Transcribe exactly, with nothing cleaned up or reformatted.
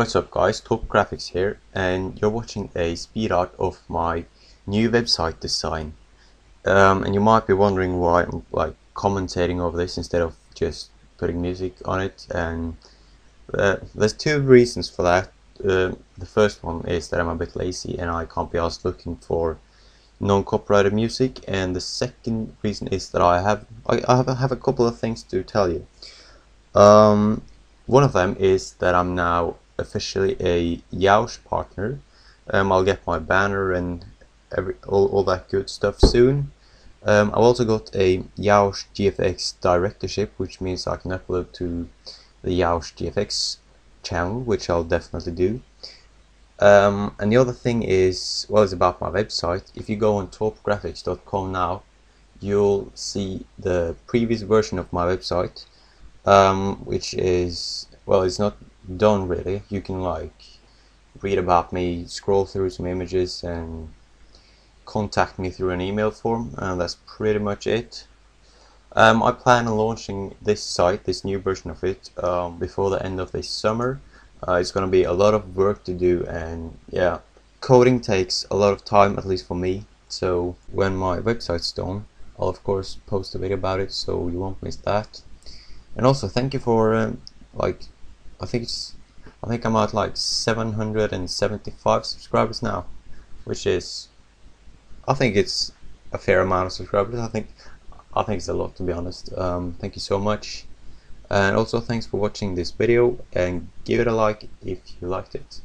What's up guys, Torp Graphics here, and you're watching a speed art of my new website design. Um, and you might be wondering why I'm like commentating over this instead of just putting music on it, and uh, there's two reasons for that. Uh, the first one is that I'm a bit lazy and I can't be asked looking for non-copyrighted music, and the second reason is that I have I, I have, have a couple of things to tell you. Um, one of them is that I'm now officially a Yeousch partner. um, I'll get my banner and every all, all that good stuff soon. um, I've also got a YeouschGFX directorship, which means I can upload to the YeouschGFX channel, which I'll definitely do. Um, and the other thing is, well, it's about my website. If you go on torp graphics dot com now, you'll see the previous version of my website, um, which is, well, it's not done really. You can like read about me, scroll through some images, and contact me through an email form, and that's pretty much it. um, I plan on launching this site, this new version of it, um, before the end of this summer. Uh, it's gonna be a lot of work to do, and yeah, coding takes a lot of time, at least for me, so when my website's done, I'll of course post a video about it, so you won't miss that. And also thank you for um, like I think it's, I think I'm at like seven hundred seventy-five subscribers now, which is, I think it's a fair amount of subscribers. I think, I think it's a lot, to be honest. Um, thank you so much, and also thanks for watching this video, and give it a like if you liked it.